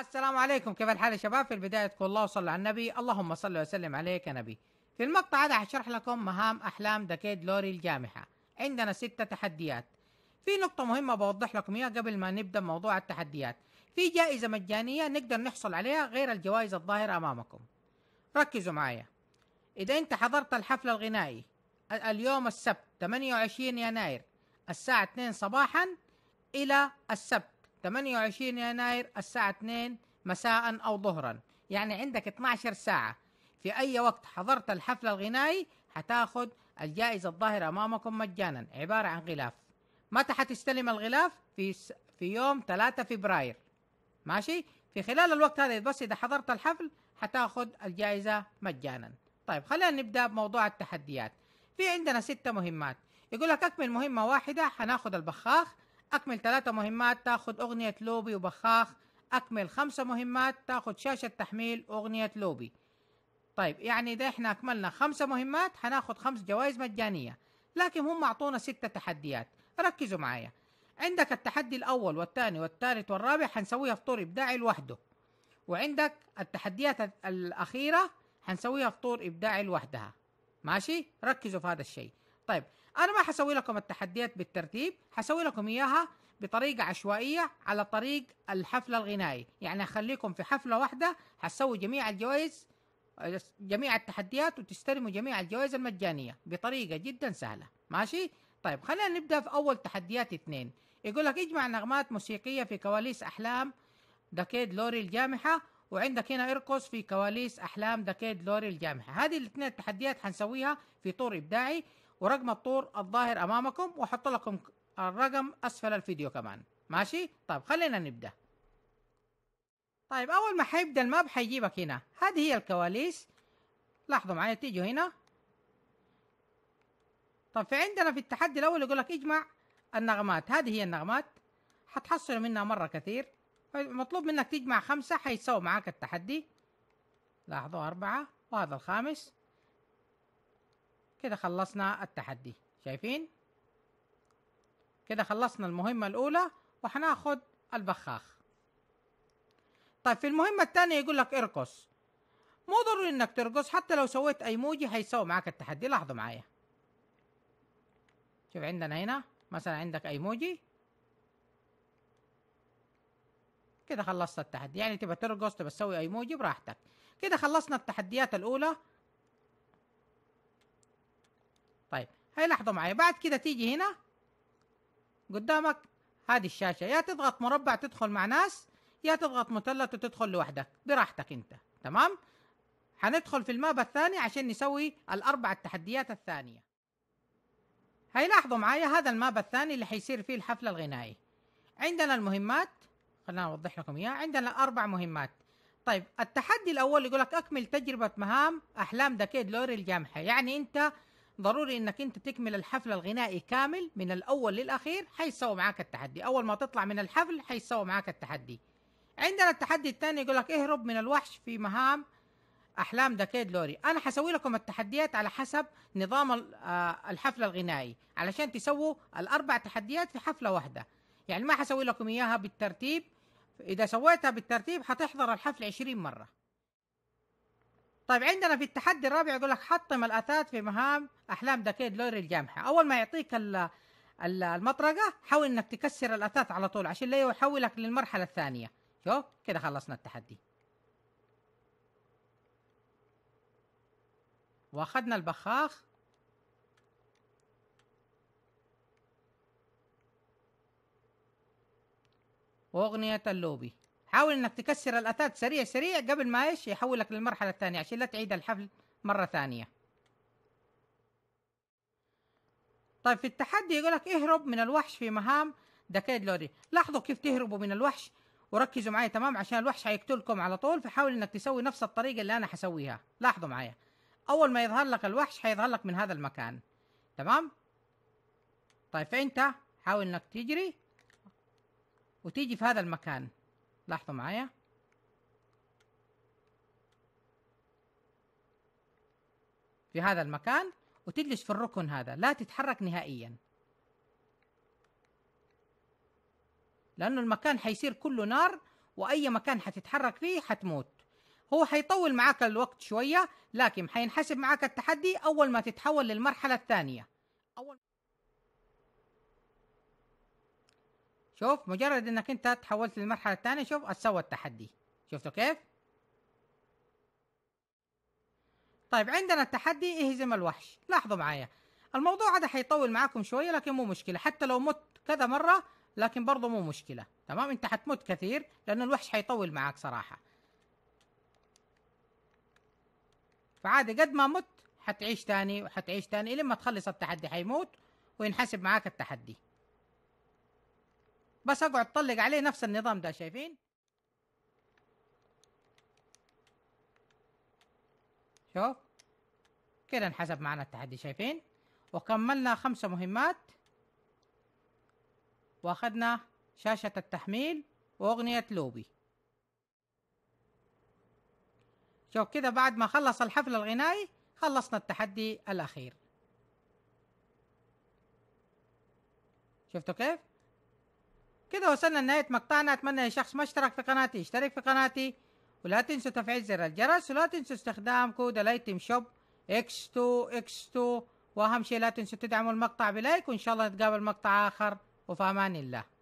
السلام عليكم، كيف الحال يا شباب؟ في البداية تقول الله وصلى على النبي، اللهم صل وسلم عليك يا نبي. في المقطع هذا هشرح لكم مهام أحلام ذا كيد لوري الجامحة. عندنا 6 تحديات. في نقطة مهمة بوضح لكم اياها قبل ما نبدأ موضوع التحديات. في جائزة مجانية نقدر نحصل عليها غير الجوائز الظاهرة أمامكم. ركزوا معايا. إذا أنت حضرت الحفل الغنائي اليوم السبت 28 يناير الساعة 2 صباحا إلى السبت 28 يناير الساعة 2 مساء أو ظهرا، يعني عندك 12 ساعة. في أي وقت حضرت الحفل الغنائي هتاخد الجائزة الظاهرة أمامكم مجانا، عبارة عن غلاف. متى هتستلم الغلاف؟ في يوم 3 فبراير. ماشي؟ في خلال الوقت هذا بس إذا حضرت الحفل هتاخد الجائزة مجانا. طيب خلينا نبدأ بموضوع التحديات. في عندنا 6 مهمات. يقول لك أكمل مهمة واحدة هناخد البخاخ، أكمل 3 مهمات تاخد أغنية لوبي وبخاخ، أكمل 5 مهمات تاخد شاشة تحميل أغنية لوبي. طيب يعني إذا إحنا أكملنا 5 مهمات هناخد 5 جوائز مجانية، لكن هم أعطونا 6 تحديات. ركزوا معايا. عندك التحدي الأول والثاني والثالث والرابع هنسويها بطور إبداعي لوحده، وعندك التحديات الأخيرة هنسويها بطور إبداعي لوحدها. ماشي؟ ركزوا في هذا الشيء. طيب أنا ما حسوي لكم التحديات بالترتيب، حسوي لكم إياها بطريقة عشوائية على طريق الحفل الغنائي، يعني أخليكم في حفلة واحدة حتسوي جميع الجوائز، جميع التحديات، وتستلموا جميع الجوائز المجانية بطريقة جدا سهلة. ماشي؟ طيب خلينا نبدأ في أول تحديات 2. يقول لك اجمع نغمات موسيقية في كواليس أحلام ذا كيد لوري الجامحة، وعندك هنا ارقص في كواليس أحلام ذا كيد لوري الجامحة. هذه الاثنين التحديات حنسويها في طور إبداعي، ورقم الطور الظاهر أمامكم، وأحط لكم الرقم أسفل الفيديو كمان. ماشي؟ طيب خلينا نبدأ. طيب أول ما حيبدأ الماب حيجيبك هنا، هذه هي الكواليس. لاحظوا معايا تيجوا هنا. طيب فعندنا في التحدي الأول يقول لك اجمع النغمات، هذه هي النغمات، حتحصل منها مرة كثير. مطلوب منك تجمع 5 حيتساوي معاك التحدي. لاحظوا 4 وهذا الخامس. كده خلصنا التحدي، شايفين؟ كده خلصنا المهمة الأولى وحناخد البخاخ. طيب في المهمة الثانية يقول لك ارقص. مو ضروري انك ترقص، حتى لو سويت ايموجي هيسوي معاك التحدي. لاحظوا معايا. شوف عندنا هنا مثلا عندك ايموجي. كده خلصت التحدي، يعني تبى ترقص تبى تسوي ايموجي براحتك. كده خلصنا التحديات الأولى. طيب هاي لاحظوا معايا. بعد كده تيجي هنا قدامك هذه الشاشة، يا تضغط مربع تدخل مع ناس، يا تضغط مثلث وتدخل لوحدك، براحتك انت. تمام؟ هندخل في الماب الثاني عشان نسوي ال4 التحديات الثانية. هاي لاحظوا معايا هذا الماب الثاني اللي حيصير فيه الحفل الغنائي. عندنا المهمات، خلينا أوضح لكم إياها. عندنا 4 مهمات. طيب التحدي الأول يقول لك أكمل تجربة مهام أحلام ذا كيد لوري الجامحة، يعني أنت ضروري انك انت تكمل الحفل الغنائي كامل من الاول للاخير، حيسوي معاك التحدي. اول ما تطلع من الحفل حيسوي معاك التحدي. عندنا التحدي الثاني يقول لك اهرب من الوحش في مهام احلام ذا كيد لوري. انا حسوي لكم التحديات على حسب نظام الحفل الغنائي علشان تسووا ال4 تحديات في حفله واحده، يعني ما حسوي لكم اياها بالترتيب. اذا سويتها بالترتيب حتحضر الحفل 20 مره. طيب عندنا في التحدي الرابع يقول لك حطم الأثاث في مهام أحلام ذا كيد لوري الجامحة. أول ما يعطيك المطرقة حاول إنك تكسر الأثاث على طول عشان لا يحولك للمرحلة الثانية. شوف كده خلصنا التحدي وأخذنا البخاخ. وأغنية اللوبي. حاول انك تكسر الاثاث سريع سريع قبل ما ايش يحولك للمرحله الثانيه عشان لا تعيد الحفل مره ثانيه. طيب في التحدي يقول لك اهرب من الوحش في مهام ذا كيد لوري. لاحظوا كيف تهربوا من الوحش، وركزوا معايا تمام عشان الوحش هيقتلكم على طول، فحاول انك تسوي نفس الطريقه اللي انا حسويها. لاحظوا معايا اول ما يظهر لك الوحش هيظهر لك من هذا المكان. تمام؟ طيب فانت حاول انك تجري وتيجي في هذا المكان. لاحظوا معايا. في هذا المكان وتجلس في الركن هذا، لا تتحرك نهائيا، لأنه المكان حيصير كله نار، وأي مكان حتتحرك فيه حتموت. هو حيطول معاك الوقت شوية، لكن حينحسب معاك التحدي أول ما تتحول للمرحلة الثانية. شوف مجرد انك انت تحولت للمرحلة الثانية، شوف اتسوى التحدي، شفتوا كيف؟ طيب عندنا التحدي اهزم الوحش. لاحظوا معايا الموضوع هذا حيطول معاكم شوية، لكن مو مشكلة، حتى لو مت كذا مرة لكن برضه مو مشكلة، تمام؟ انت حتموت كثير لأن الوحش حيطول معاك صراحة، فعادي قد ما مت حتعيش تاني وحتعيش تاني لما تخلص التحدي، حيموت وينحسب معاك التحدي. بس اقعد طلق عليه نفس النظام ده، شايفين؟ شوف كده انحسب معنا التحدي، شايفين؟ وكملنا 5 مهمات واخدنا شاشة التحميل واغنية لوبي. شوف كده بعد ما خلص الحفل الغنائي خلصنا التحدي الأخير، شفتوا كيف؟ كده وصلنا لنهاية مقطعنا. أتمنى يا شخص ما اشترك في قناتي يشترك في قناتي، ولا تنسوا تفعيل زر الجرس، ولا تنسوا استخدام كود الايتم شوب X2X2، وأهم شيء لا تنسوا تدعموا المقطع بلايك، وإن شاء الله نتقابل مقطع آخر، وفي أمان الله.